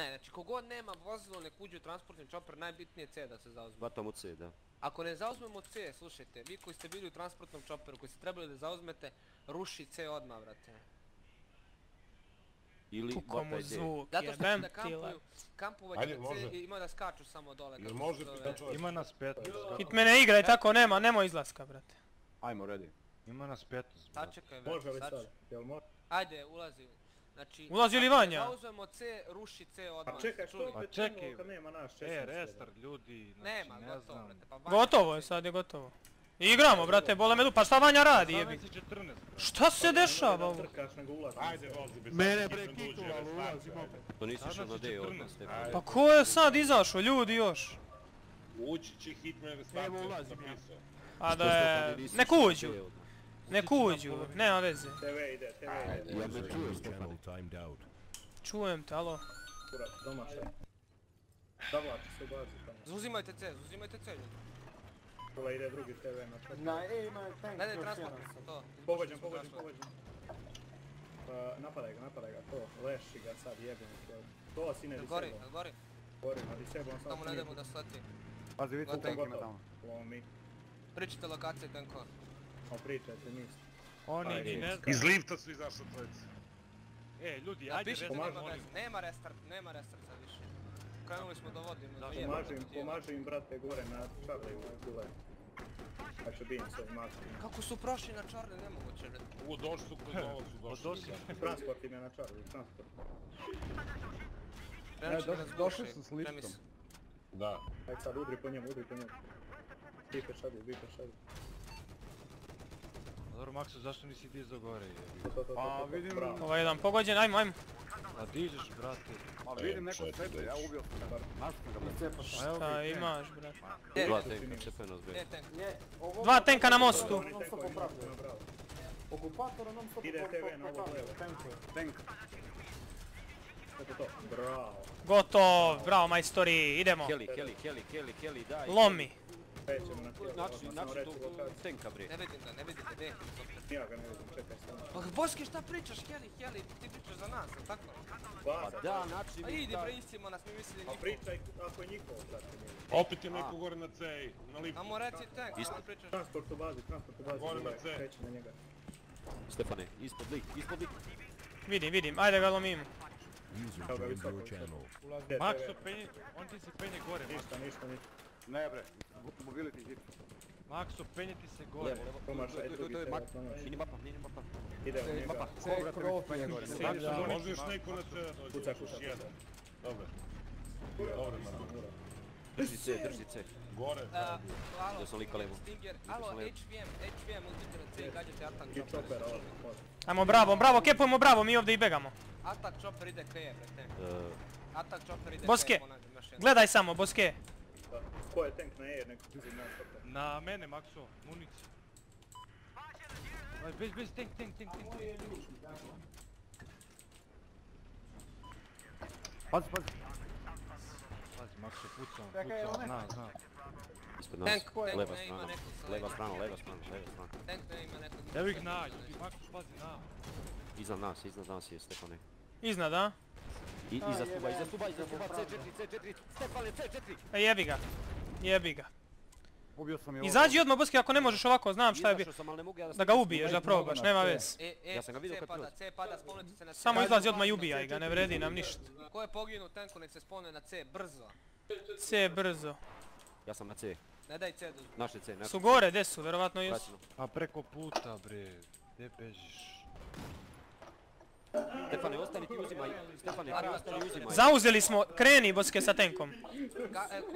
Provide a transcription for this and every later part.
Ne, znači kogod nema vozilo nek uđe u transportni čoper, najbitnije C da se zauzme. Hvatamo C, da. Ako ne zauzmemo C, slušajte, vi koji ste bili u transportnom čoperu, koji ste trebali da zauzmete, ruši C odmah, vrate. Ili hvataj D. Zato što će da kampuju, kampovaće C i ima da skaču samo dole. Ima nas 15. Hit mene igraj, tako nema, nema izlaska, vrate. Ajmo, redi. Ima nas 15, vrate. Sačekaj, vrate, sačekaj. Ajde, ulazi. Znači, ulazi li Vanja? Ako zauzmemo C, ruši C odmah. A čekaj, što opet čekamo kad nema naš 16? E, restart ljudi, znači ne znam. Gotovo je, sad je gotovo. Igramo, brate, bole me du, pa šta Vanja radi jebi? Šta se dešava ovo? Mene bre kikova, ulazim opet. To nisi što do D odnos. Pa ko je sad izašao, ljudi još? Ući će hitme restartu. Evo ulazim ja. A da je, nek uđu. Nek uđu, nema veze. TV ide, TV ide. Ja me čujem, Stefano. Čujem te, alo. Kurat, domašaj. Zavlači se u bazi tamo. Zauzimajte C, zauzimajte C, ljudi. Kula ide drugi TV na četvrti. Na, ima tank. Gledaj, transportni sam to. Pogođen, pogođen, pogođen. Napadaj ga, napadaj ga, to. Leši ga sad, jebim. To si ne disebom. Gori, gori. Gori, na disebom sam. Tamo ne idemo da sleti. Pazi, vidite u tankima tamo. Lomi. Pričite lokacije tankova. Pričajte niste. Oni ni ne znam. Iz lifta su izašli trojice. E, ljudi, ajde restart. Nema restart, nema restart sad više. Krenuli smo do vodima. Pomažu im, brate, gore na čarli u gule. Pa će bijem se odmažu. Kako su prošli na čarli, nemoguće. U, došli su kroz ovo su došli. Transport im je na čarli, transport. Došli su s liftom. Da. Ajde sad, udri po njemu, udri po njemu. Bite šadi, bite šadi. Dobro Maksu, zašto nisi dizao gore? Pa vidim... Ovo je jedan pogođen, ajmo, ajmo! Pa dižeš, brate. Pa vidim neko sebe, ja ubio sam. Šta imaš, brate? Dva tenka, čepeno zbjeg. Dva tenka na mostu! Okupatora nam stopu tenka. Gotov, bravo majstori, idemo! Kelly, Kelly, Kelly, Kelly, Kelly, daj! Lomi! Način do tenka bre. Ne vidim ga, ne vidim ga, ne. Ja ga ne vidim, čekaj stano. Pa Boški šta pričaš, Heli, Heli, ti pričaš za nas, ali tako? Pa da, način... A idi bre, istimo nas, mi mislili niko. Pa pričaj ako je niko, brate. Opet je neko gore na C, na liftu. Amo reci tank, šta pričaš? Transport u bazi, transport u bazi. Gore na C. Kreći na njega. Stefane, ispod lik, ispod lik. Vidim, vidim, ajde ga lomimo. Kao ga visoko. Makso, on ti se penje gore. Ništa, ništa, ništa. Ne bre, mobiliti hit. Makso, penjeti se gore. To je Makso, mini mapa, mini mapa. Ide, mini mapa. Makso, možeš neko na te dođe, još jedan. Dobre. Dobre, Makso. Drži C, drži C. Gore. Da sam lika levo. Alo, HVM, HVM, uzmite na C i gađate atak chopper. Ajmo bravo, bravo, kepujemo bravo, mi ovdje i begamo. Atak chopper ide kreje, bre, te. Atak chopper ide kreje. Boske, gledaj samo, Boske. Ko je tank na E, neko drugi na stope. Na mene, Makso, Munic. Bez, bez, tank, tank, tank, tank. Pazi, pazi. Pazi, Makso, pucao, pucao, zna, zna. Ispred nas, leva strana, leva strana, leva strana, leva strana. Tank ne ima nekog... Evo ih na, ljudi, Makso, pazi, na. Iznad nas je Stefane. Iznad, a? Iza stuba, C4, Stefane, C4! E, jebi ga, jebi ga. Ubio sam je ovo. Izađi odmah, Boski, ako ne možeš ovako, znam šta je bi... Da ga ubiješ, da probaš, nema vez. E, C pada, spolnite se na C. Samo izlazi odmah i ubijaj ga, ne vredi nam ništa. Ko je poginu tenku, nek se spolnuje na C, brzo. C, brzo. Ja sam na C. Ne daj C, dođu. Naše C, naše C. Su gore, gdje su, verovatno jesu. A preko puta, bre, gdje bežiš? Stefane, ostani ti uzimaj, Stefane, ostani uzimaj. Zauzeli smo, kreni Boske sa tenkom.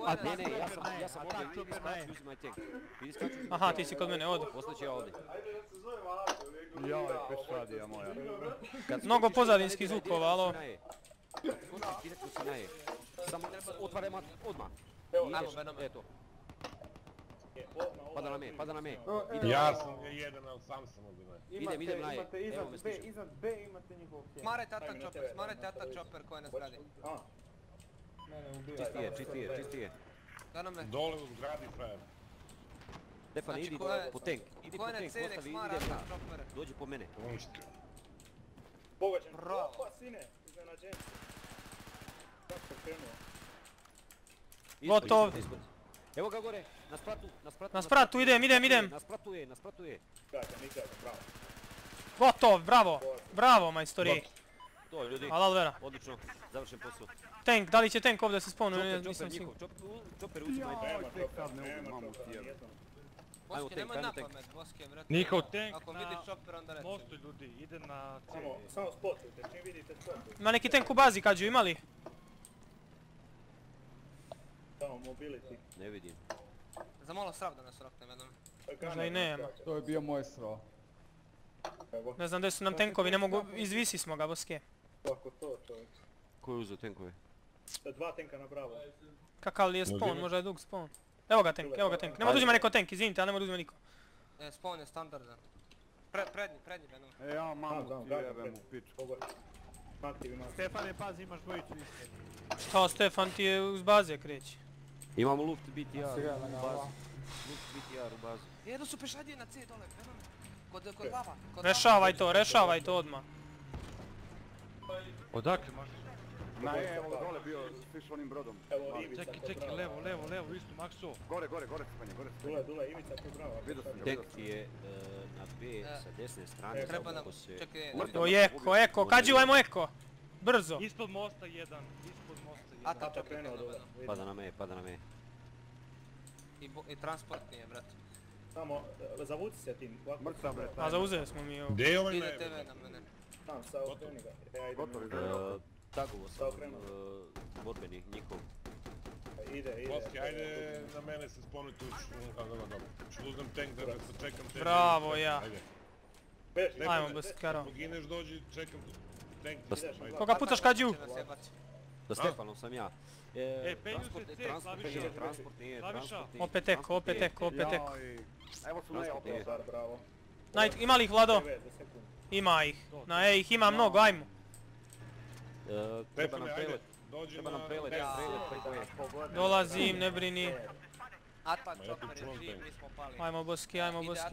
A ne, ja sam ovdje, ti iskaču uzimaj tenk. Aha, ti si kod mene ovdje. Ostaću ja ovdje. Joj, pešadija moja. Mnogo pozadinskih zvukova, alo. Direktno si na E. Samo otvarajmo odmah. Eto. Pada na me. Ja sam ga jedan, ali sam sam odgledaj. Idem na E, evo me stižem. Iznad B imate njihov tijel. Smarajte atak chopper koji nas radi. Čistije. Dole u zgradi frajer. Stefane, idi po tank. Idi po tank, postavi, idem na. Dođi po mene. Bogaćen. Opa, sine, iznenađenje. Gotov. Evo ga gore, na spratu, na spratu. Na spratu, idem. Na spratu je. Bravo. Gotov, bravo majstori. To ljudi, odlično, završen posao. Tank, da li će tank ovdje se spawnu? Čoper njihov, čoper uzima i dajma. Boske, nemoj napamet, Boske, vrati. Njihov tank na mostu ljudi, ide na cilj. Samo spotujte, čim vidite spotujte. Ima neki tank u bazi, kađu, ima li? Samo mobility. Ne vidim. Zamalo srav da nas roknem jednom. Možda i ne. To je bio moj srav. Ne znam gdje su nam tenkovi, ne mogu, izvisi smo ga, Boske. Kako to čovjek? Ko je uzeo tenkovi? Dva tenka na bravo. Kakav li je spawn, možda je dug spawn. Evo ga tank, nema da uzima neko tank, izvinite, ali nema da uzima niko. Spawn je standardan. Prednji Benom. E, ja mamu ti jebem u piču. Stefane, pazi, imaš dvojicu ispred. Šta, Stefan ti je uz baze kreći. Imamo luft BTR u bazi. Jedu su pešadije na C dole, Benom. Kod lava. Rešavaj to odmah. Odakle možeš? Na je, evo dole bio, sviš onim brodom. Čeki, levo, istu, maksu. Gore, Stefanje. Dule, Ivica, tu bravo. Tek ti je na B sa desne strane. Treba nam, čekaj. O, eko, kađu, ajmo eko. Brzo. Ispod mosta jedan. Ata krenuo dole. Pada na me. I transportni je, brat. Samo, zavuci se tim. A zauzeli smo mi ovo. Gdje je ovaj najbolj? Ide TV na mene. Tam, sa okreni ga. Gotovi ga. Tagovo sam, borbeni, njihov. Ide. Boski, ajde na mene se sponujte tu. Uzmem tank da se čekam tank. Bravo, ja. Ajmo, Boskaro. Pogineš, dođi, čekam tank. Koga pucaš, kađu? Da Stefanom sam ja. E, penju se C, klaviša. Opet eko. Evo su na E, bravo. Ima li ih, Vlado? Ima ih. Na E ih ima mnogo, ajmo. Treba nam prelet. Dolazim, ne brini. Atlan čopar je živ, mi smo pali. Ajmo boski. Ide Atlan čopar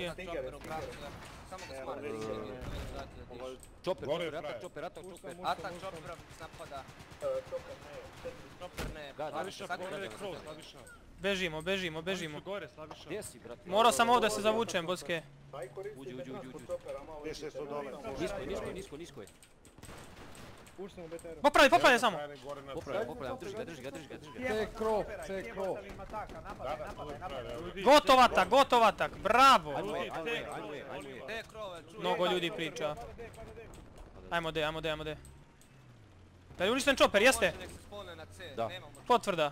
u krasu, samo ga smara. Čopar. Atlan čopar napada. Čopar ne. Slaviša. Bežimo. Gdje si, brate? Morao sam ovdje se zavučem, boske. Uđi. Nisko je. Popravljaj samo! Drži ga. C je krov. Gotov atak, bravo! Ajmo je. Mnogo ljudi priča. Ajmo de. Da li uništen čoper, jeste? Da. Potvrda.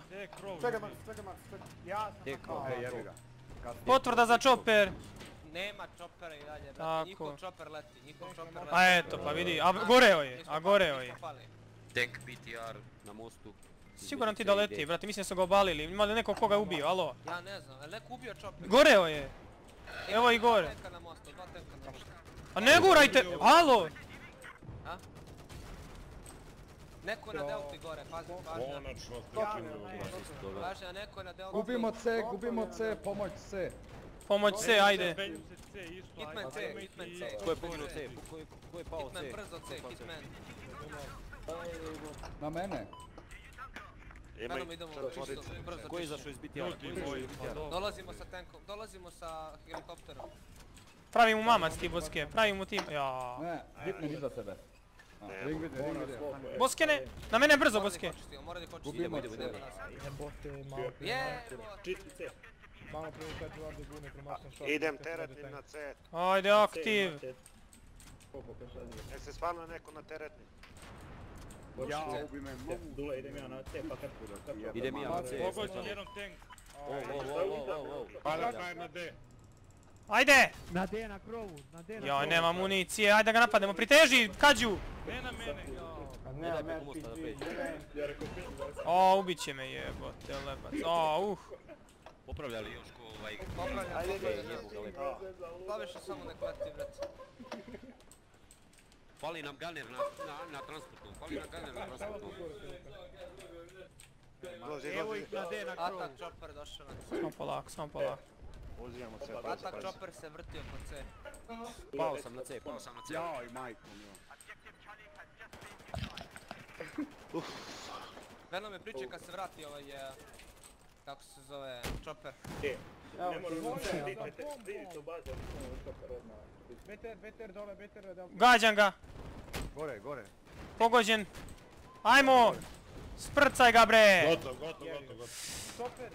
Potvrda za čoper. Nema čopera i dalje, brate, njihov čoper leti. A eto, pa vidi, a goreo je. Tank BTR na mostu. Siguran ti da leti, brate, mislim da su ga obalili, ima li neko koga ubio, alo? Ja ne znam, ali neko ubio čoper. Goreo je! Evo i gore. A ne gurajte, alo! Neko je na delti gore, pažnja, neko je na delti. Gubimo C, pomoć C, ajde. Hitman C. Ko je poginuo C? Ko je pao C? Hitman brzo C, Hitman. Na mene. Menom idemo čisto, brzo. Ko je izašao iz BTR? Dolazimo sa helikopterom. Pravi mu mamac ti, Boske, pravi mu tim. Ne, Hitman iza sebe. Boske ne, na mene brzo, Boske. Idemo. Čisti C. Idem teretni na C. Ajde, aktiv. Nek se spalno neko na teretni. Ja, ubi me, mogu. Dule, idem ja na C, pa kako da. Idem ja na C. Pogođen jednom tank. Palakaj na D. Ajde! Na D, na krovu. Joj, nema municije, ajde da ga napadnemo. Priteži, kađu! Ne na mene, joj. O, ubit će me jebote, lebac. O, Popravljali još ko ovaj... Popravljali samo nek vrati, brate. Fali nam ganer na transportu, Evo ih na D na krovu. Atak čopper došao na C. Samo polako. Atak čopper se vrtio po C. Pao sam na C. Jao i majkom, joj. Venom je priča kad se vrati ovaj... Kako se zove? Chopper. Ne moram se vidite, vidite u bazi. Beter dole, beter dole. Gađam ga. Gore, gore. Pogođen. Ajmo! Sprcaj ga bre! Gotov, gotov, gotov, gotov. Chopper.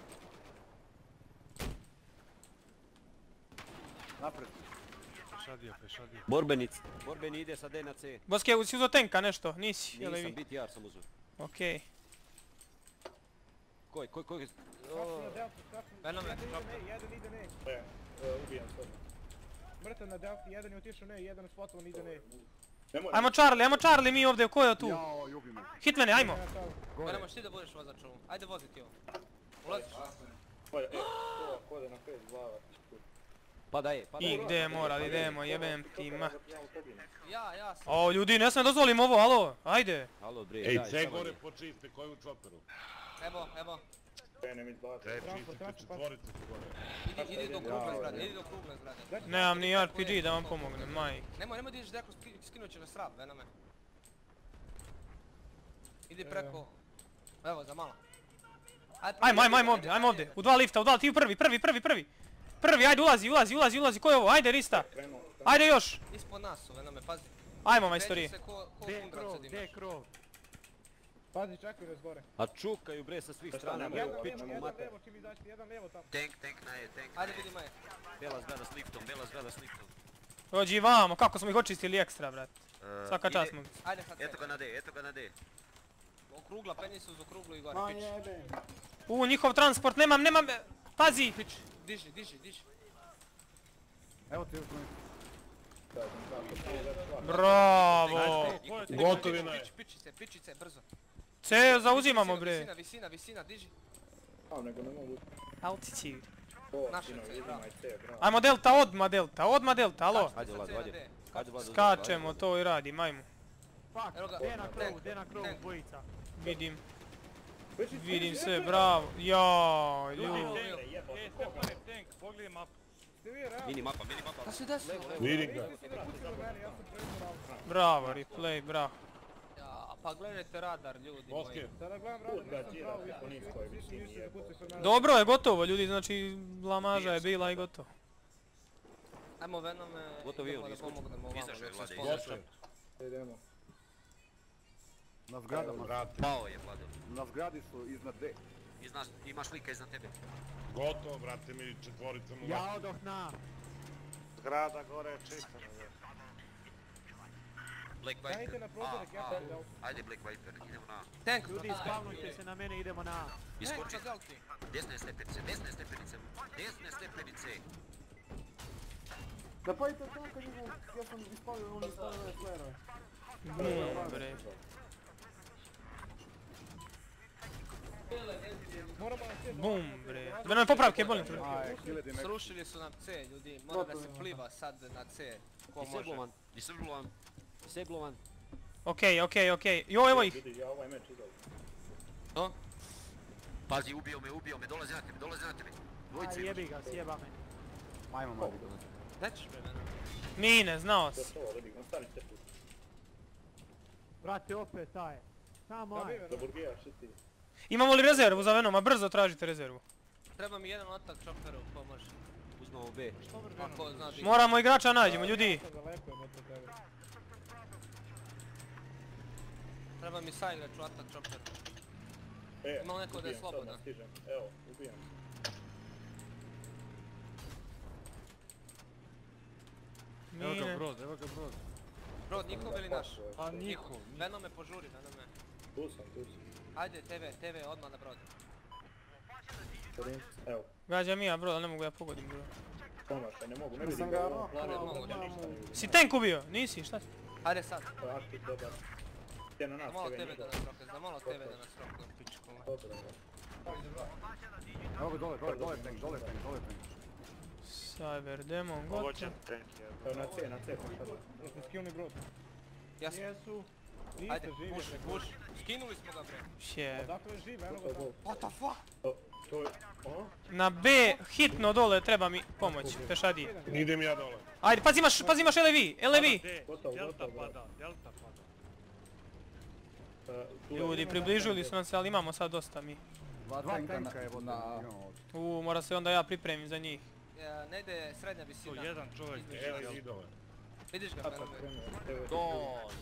Napred. Pešadija, pešadija. Borbenic. Borbeni ide sad E na C. Boske, si uzo tenka nešto? Nisi, jel' vi? Nisam, biti ja sam uzo. Okej. Koji? Venom je, Chopper. Jedan ide ne. Ubijam sad. Mrtav na Delphi, jedan je otišao ne, jedan je spotovan ide ne. Ajmo Charlie, mi ovdje, ko je tu? Hitmene, ajmo! Venom, moš ti da budeš vozač ovom. Ajde voziti ovom. Ulaziš. Kode na pet, glava. Pada je. I gdje je moral, idemo, jebem ti mat. Ja sam. O, ljudi, ne sam dozvolim ovo, alo, ajde. Alo, brije, daj, samo je. Ej, C gore počiste, koji u Chopperu? Evo. Krenem izbaciti. Čistite četvorice su gore. Idi do krugle zgrade. Nemam ni RPG da vam pomognem, majk. Nemoj da ideš deko, skinut će nas srab, Venome. Idi preko. Evo, za malo. Ajmo ovdje, u dva lifta, ti prvi. Prvi, ajde ulazi, ko je ovo, ajde Rista, ajde još! Ispod nas su, Venome, pazi. Ajmo majstori. Gdje je krov? Pazi, čekaj nas gore. A čukaju bre sa svih strana, bre, u pičku mate. Jedan levo, čim izaći, jedan levo tamo. Tank na je. Ajde vidi maje. Bela zgrada s liftom. Dođi vamo, kako smo ih očistili ekstra, brat. Svaka čast mu. Eto ga na D. Okrugla, penji se uz okruglu i gore, pič. Njihov transport, nemam, pazi! Diži. Evo ti uzmoj. Bravo! Gotovina je. Pičice, brzo. C, zauzimamo bre. Visina, diži. Altitude. Ajmo delta, alo. Skačemo to i radim, ajmo. De na krovu, bojica. Vidim se, bravo. Jao, ljudi. Tank, pogledaj mapu. Mini mapa. Da se desilo. Vidim ga. Bravo, replay, bravo. Pa gledajte radar, ljudi moji. Dobro je, gotovo, ljudi, znači blamaža je bila i gotovo. Ajmo Venome, idemo da pomognemo ovamo. Idemo. Na zgradama. Pao je, Vlade. Na zgradi su iznad D. Imaš lika iznad tebe. Gotovo, brate mi, četvoricom u... Ja odoh na! Zgrada gore je čista. Black Viper. Ajde Black Viper, idemo na... Tank! Ljudi, spavnujte se na mene, idemo na... Iskoči! Desne stepenice! Zapojite tanka njegovu, ja sam ispavio ono stavljene slerove. Dobre. Bum bre. Venome popravke, bolim te. Srušili su nam C, ljudi, moram da se pliva sad na C. Ko može? Iseglovan. Okej. Jo, evo ih. No? Pazi, ubio me, dolazi na tebe. Dvojice. Jebi ga, sjeba me. Majmo, mali dolazi. Daćiš me, Venome. Mine, znao si. Brate, opet taj. Samo aj. Imamo li rezervu za Venoma? Brzo tražite rezervu. Treba mi jedan atak Chopperu, ko može. Uzmemo B. Moramo igrača nađemo, ljudi. Treba mi sa igraču atak Chopperu. Imamo neko da je slobodan. Evo, ubijam. Evo ga brod. Brod njihov ili naš? A njihov. Venome požuri, Venome. Tu sam. Ajde, TV odmah na brodu. Evo. Gađam ja broda, ne mogu ja pogodim broda. Pomošaj, ne mogu, ne vidim ga. Si tank ubio? Nisi, šta si? Ajde sad. Malo TV da nas roka, pičko. Evo ga dole tank. Cyber Demon, gotovo. Evo na C. Jesmo skillni brod. Jesu. Ajde, puš. Skinuli smo ga bre. Odakle živ, eno ga tamo. What the fuck? Na B, hitno dole, treba mi pomoći, pešadi. Idem ja dole. Ajde, pazimaš LAV. Delta pada. Ljudi, približili su nam se, ali imamo sad dosta mi. Dva tanka je na... mora se onda ja pripremim za njih. Ne ide srednja visina. To jedan čovjek, jedan zidova. Vidiš ga, Melomir? Do,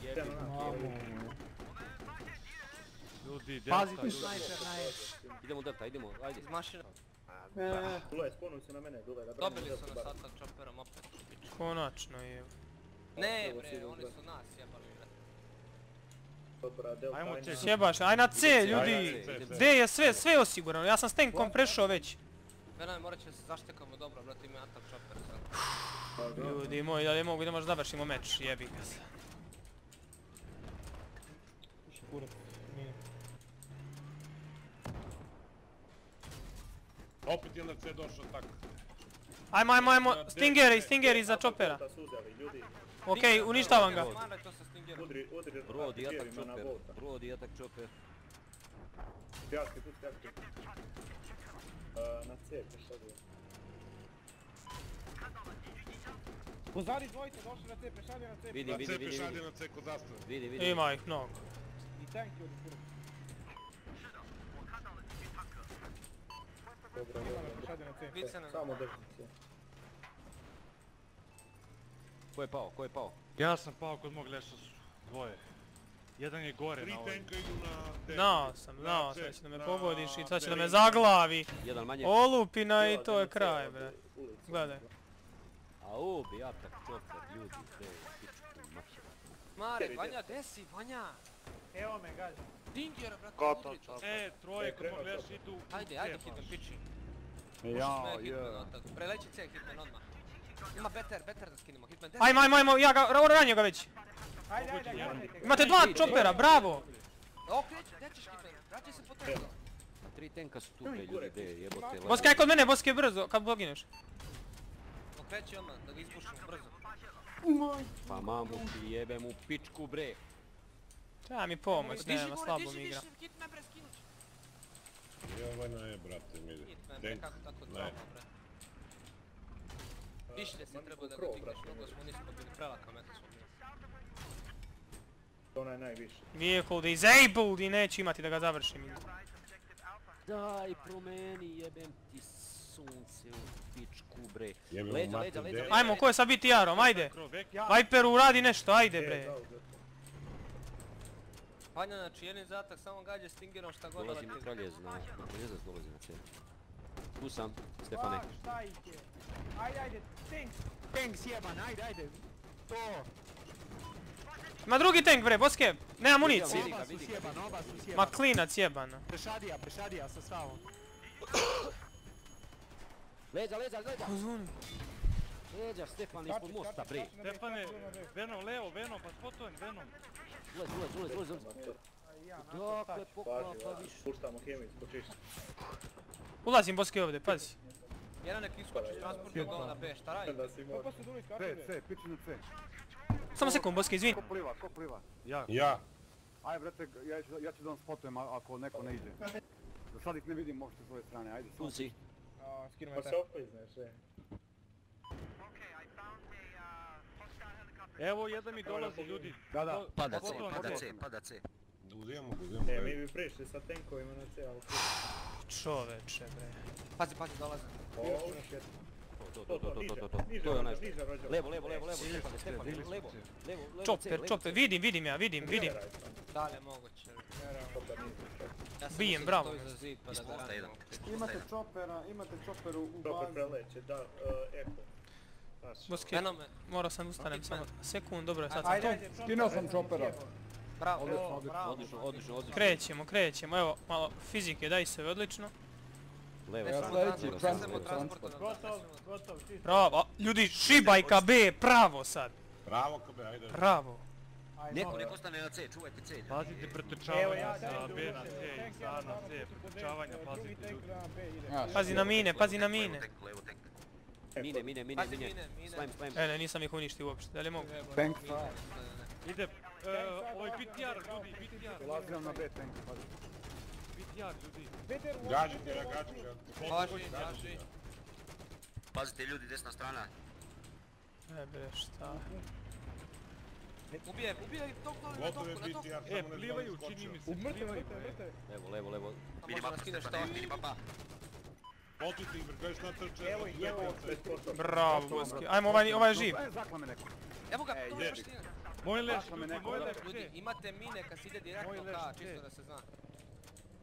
jebik mamu. Ljudi, delta, ljudi. Idemo delta, idemo, ajde. Iz mašina. Dule, skonuj se na mene, Dule. Dobili su nas sad sa čoperom opet. Konačno je. Ne bre, oni su nas jebali. Sjebaš, aj na C ljudi! D je sve osigurano, ja sam s tankom prešao već. Venaj, morat će se zaštekamo dobro, brati mi atak čoper sad. Ljudi moji, da li mogu da možda završimo meč, jebi ga se. Opet je na C došao tako. Ajmo, stingeri za čopera. Okej, uništavam ga. Brodi, atak čoper, brodi, atak čoper. Pjaške, tu pjaške. Na C, pešavio. Kozari dvojite, došli na C, pešavio na C. Na C, pešavio na C, kod zastave. Ima ih mnogo. I tank je odpura. Dobro. Samo držim se. Ko je pao? Ja sam pao kod mog leša su dvoje. Jedan je gore na ovoj. Znao sam, sad će da me pogodiš i sad će da me zaglavi. Olupina i to je kraj, bre. Gledaj. A ubi, ja tak čopar, ljudi, sve, pičku, mašina. Mare, Vanja, gdje si, Vanja? Evo me, gađa. Dingera, brate, udrić. Troje kod mog leša idu. Ajde, hitman, piči. Jao, jeo. Preleći C, hitman, odmah. Ima better da skinimo, hitman, desno. Ajmo, ja ga, ranio ga već. Imate dva čopera, bravo! Okreći, gdje ćeš hitman, vraćaj se po toga. Tri tenka su tu, ljudi, gdje jebote. Boske, aj kod mene, Boske, brzo, kad pogineš. Okreći odmah, da ga izbušimo, brzo. Pa mamu ti jebem u pičku, bre. Treba mi pomoć, nema, slabo mi igra. Jovana je, brate, mi ide. Hitman, bre, kako tako trauma, bre. Pišlje se treba da ga digneš, mnogo smo nismo bili prelaka meta smo bili. Ona je najviše. Vehicle disabled i neće imati da ga završim. Daj, promeni, jebem ti sunce u pičku, bre. Leđa. Ajmo, ko je sad biti jarom, ajde. Viperu uradi nešto, ajde, bre. Vanja, znači, jedin zatak, samo gađe stingirom šta god. Dolazim u kraljez, dolazim na čelu. Tu sam, Stefane. Šta ih je? Ajde, tank sjeban, ajde. To. Ma drugi tank, bre, Boske, nema munici. Oba su sjeban. Ma klinac jebana. Prešadija sa stavom. Leđa. Leđa, Stefane, ispod mosta, bre. Stefane, Venom, levo, Venom, pa spotojem, Venom. Ulez. Dakle, poklapa više. Puštamo hemi, spočišću. Ulazim, Boske, ovdje, pazi. Jedan nek iskoči, transportno dola na B, šta radite? C, piči na C. Samo sekund, Boske, izvini. Ko pliva? Ja. Ajde, brate, ja ću da vam spotujem ako neko ne ide. Za sad ih ne vidim uopšte s ove strane, ajde. Tu si. Pa se oprizneš, Evo, jedan mi dolazi, ljudi. Da. Pada C. Uzijemo. Mi bi prišli sa tankovima na C, ali... Čoveče, bre. Pazi, dolaze. To je onaj što. Levo. Stefane, levo. Čoper, vidim. Da li je moguće? Bijem, bravo. Imate čopera u bazi. Čoper preleće, da, eko. Boske, morao sam ustanem samo sekund, dobro je, sad sam tu. Skinao sam čopera. Odlično. Krećemo, evo, malo fizike, daj se, odlično. Levo, sledeći, transport. Gotov, ti. Bravo, ljudi, šibaj ka B, pravo sad. Pravo ka B, ajde. Bravo. Neko ostane na C, čuvajte C. Pazite, pretrčavanja sa B na C, sa na C, pretrčavanja, pazite ljudi. Pazi na mine. Levo tank. Mine. Slime. Ne, nisam ih uništio uopšte, da li mogu? Tank, slime. Ide, oj, BTR ljudi. Ulazim na B tank, pazi. BTR ljudi. Gađite. Pazite ljudi, desna strana. Ne bre, šta? ubijaj tog na tog. E, plivaju, čini mi se. Umrte. Levo. Minimapa skineš to, minimapa. Otite im, gledeš na trče. Evo. Bravo, Boski. Ajmo, ovaj je živ. Evo ga, to je ština. Moj leš, ljudi, imate mine kad se ide direktno ka, čisto da se zna.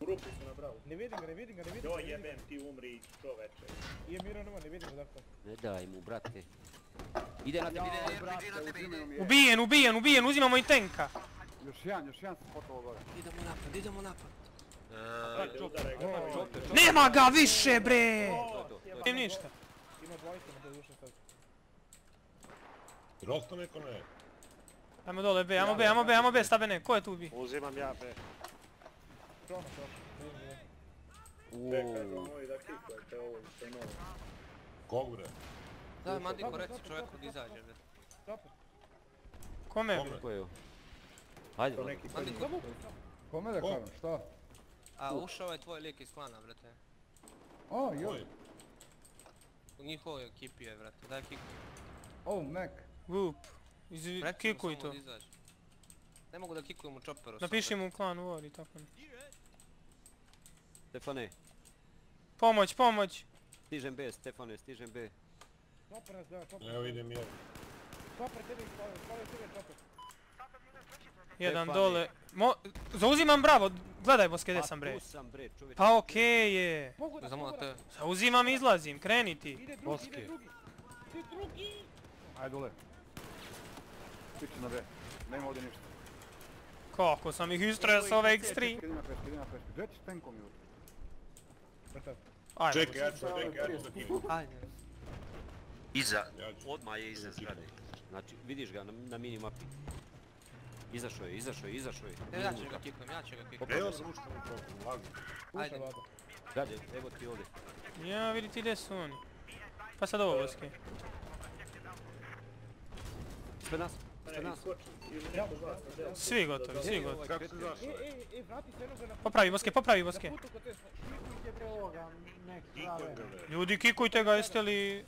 U rupu su na bravu. Ne vidim ga. Jo jebem, ti umri čoveče. Ije Miro nova, ne vidim ga dakle. Ne daj mu, brate. Ide na tebe, ide. Ubijen, uzimamo i tenka. Još jedan se potovo gore. Idemo napad. Nema ga više, bre! Nijem ništa. Ima dvojice na doduše sad. Rosto neko ne. Ajmo dole, B, ajmo B, stabene, ko je tu ubi? Uzimam ja, B. Kog bre? Daj Mandiko reci čovjek kod izađe. Kome? Hajde Mandiko. Kome da klanam, šta? A ušao je tvoj lik iz klana, brate. O, joj. U njihovoj ekipi je, brate, daj kikuj. O, Mac. Gup, kikuj to. Ne mogu da kikujem u čoperu. Napiši mu u klanu, uvori i tako. Stefane. Pomoć. Stižem B, Stefane, stižem B. Stopar nas da, stopar. Evo idem jedan. Stopar tebi, spavio stopar. Jedan dole. Zauzimam bravo, gledaj Boske, gdje sam bre. Pa okej je. Zauzimam, izlazim, kreni ti. Boske. Ti drugi. Ajde dole. Piči na B, nema ovdje ništa. Kako sam ih istresao ove X3. Idem na peške, gdje ćeš tenkom joj? Čekaj, ja ću za kipu. Iza, odmah je iza zgrade. Znači, vidiš ga na minimapi. Izašao je. Ja ću ga kikujem. Evo sam učka u toku, lagu. Ajde. Gade, evo ti ovdje. Ja, vidi ti gdje su oni. Pa sad ovo, Boske. Ispred nas. Svi gotovi. Kako se znaš? Popravi Boske. Ljudi, kikujte ga, jeste li...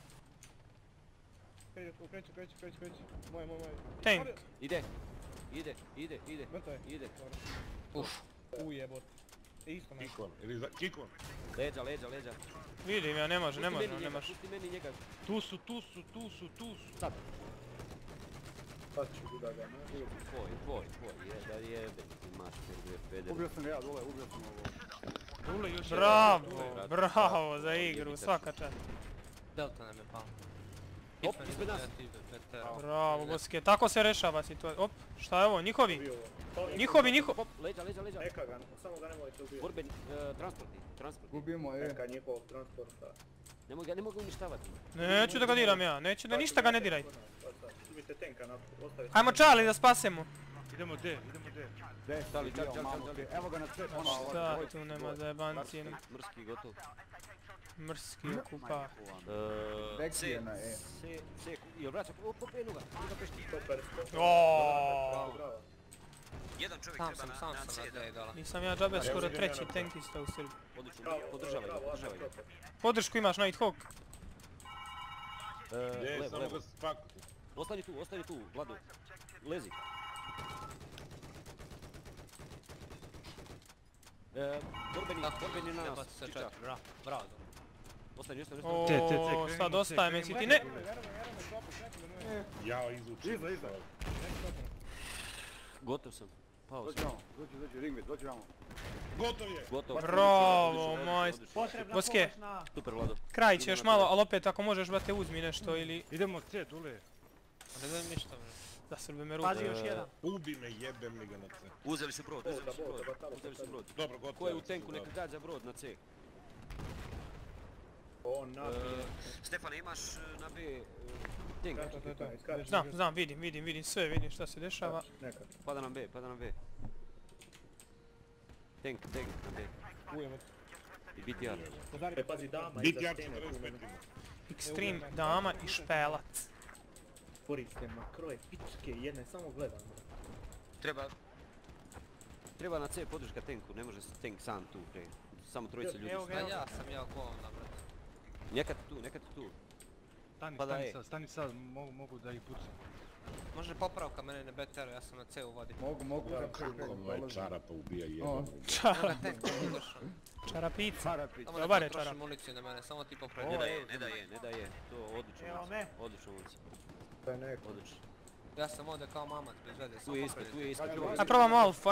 Kreću. Moje. Tank. Ide. Uff. Ujebot. Kikon. Leđa. Vidim ja, ne može. Tu su. Sad. Sad ću guda ga ne ubiti. Tvoj, je da jebe ti master gdje pedere. Ubio sam ga, Ule još je... Bravo za igru, svaka čast. Delta nam je pao. Op, ispred nas. Bravo, Boske, tako se rešava situacija. Op, šta je ovo, njihovi. Op, leđa. Neka ga, samo ga nemojte ubiti. Borben, transportni. Ubijemo, neka njihovog transporta. Ne mogu uništavati. Neću da ga diram ja, ništa ga ne diraj. Ajmo Charlie da spasemo. Idemo D. Charlie. Evo ga na sve. Šta tu nema za jebanci. Mrski gotov. Mrski kupa. C. Jel vraća? Popenu ga. Oooo. Sam sam na D-dala. Nisam ja džabe skoro treći tankista u Srbiji. Odlično, podržavaj. Podršku imaš, Nighthawk. Levo. Ostani tu, Vlado. Lezi. Borben je na nas. Bravo. Ooooo, sad ostaje me si ti, ne! Jao, izučim. Iza. Gotov sam, pao sam. Dođi, Ringvid, dođi vamo. Gotov je! Bravo, moj... Boske, kraj će još malo, ali opet ako možeš, brate, uzmi nešto ili... Idemo C, dole. Ne daj mi šta, bro. Zasrbi me ruku. Pazi još jedan. Ubi me, jebem li ga na C. Uzeli su brod. Dobro, gotov. Ko je u tenku, neka dađa za brod na C. Stefane, imaš na B... Znam, vidim, sve vidim šta se dešava. Pada nam B. Tank, na B. Ujemo. I BTR. E pazi dama i za stene. Extreme, dama i špelac. Koriste makroje pičke jedne, samo gledam. Treba na C podrška tenku, ne može se tank sam tu pre. Samo trojice ljudi stane. Ja sam ja oko ovom nabrati. Nekad tu. Stani sad, mogu da ih pucam. Može popravka mene na BTR-u, ja sam na C uvodi. Mogu da kako moje čarapa ubija jednog. Čarapica. Dobar je čarap. Trošim municiju na mene, samo ti popravljaju. Ne da je, to odlično ulica. Odlično. Ja sam ovdje kao mamac, bez vede, sam popravljaju. Tu je ispred. Aj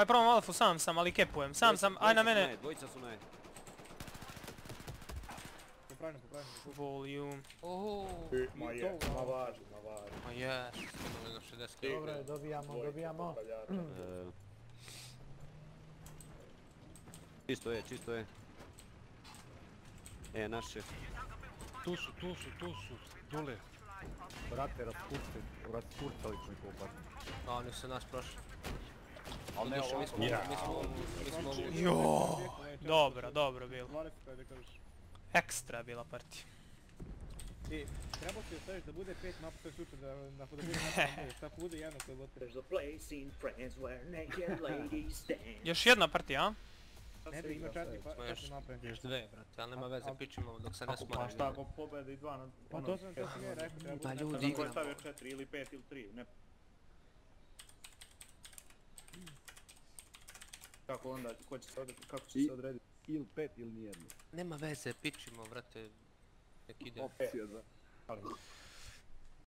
probam alfu, sam, ali kepujem. Sam, aj na mene. Dvojica su na E. Volume. Ma je, ma važno. Ma je, što smo imali na 60 euro. Dobre, dobijamo. Čisto je. E, naše. Tu su, dole. Brate, raskurcali ću mi kopat. A, oni su nas prošli. Ali ne ovako. Mi smo... Joooo, dobro bilo. Ekstra bila partija. I trebao si ostaviš da bude 5 mapa, to je super, da bude jedno koje bote. Još jedna partija, a? Ne bi ima 4 mapa. Još dve, brate, ali nema veze, pićemo dok se ne smora. Pa šta ako pobedi 2 na... Pa to sam mi je rekao, treba bude nešto koji je stavio 4 ili 5 ili 3. Kako onda, ko će se odrediti? Ili 5 ili nijedno. Nema veze, pičimo, vrate. Nek ide. Opcija za...